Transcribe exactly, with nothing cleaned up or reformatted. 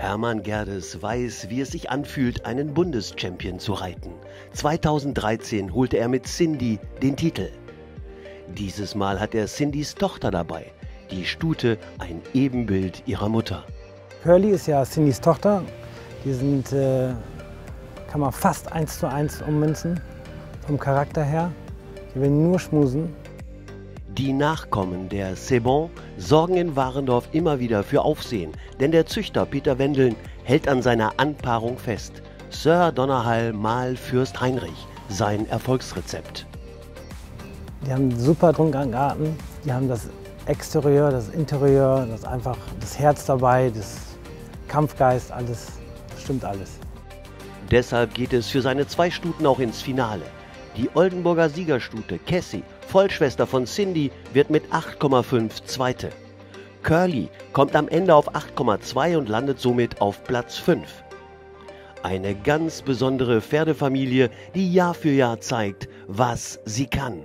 Hermann Gerdes weiß, wie es sich anfühlt, einen Bundeschampion zu reiten. zweitausenddreizehn holte er mit Cindy den Titel. Dieses Mal hat er Cindys Tochter dabei, die Stute, ein Ebenbild ihrer Mutter. Curly ist ja Cindys Tochter. Die sind, äh, kann man fast eins zu eins ummünzen, vom Charakter her. Die will nur schmusen. Die Nachkommen der C'est bon sorgen in Warendorf immer wieder für Aufsehen, denn der Züchter Peter Wendeln hält an seiner Anpaarung fest. Sir Donnerhall mal Fürst Heinrich, sein Erfolgsrezept. Die haben einen super Grundgarten, Garten, die haben das Exterieur, das Interieur, das einfach das Herz dabei, das Kampfgeist, alles, stimmt alles. Deshalb geht es für seine zwei Stuten auch ins Finale. Die Oldenburger Siegerstute Cassie, Vollschwester von Cindy, wird mit acht Komma fünf Zweite. Curly kommt am Ende auf acht Komma zwei und landet somit auf Platz fünf. Eine ganz besondere Pferdefamilie, die Jahr für Jahr zeigt, was sie kann.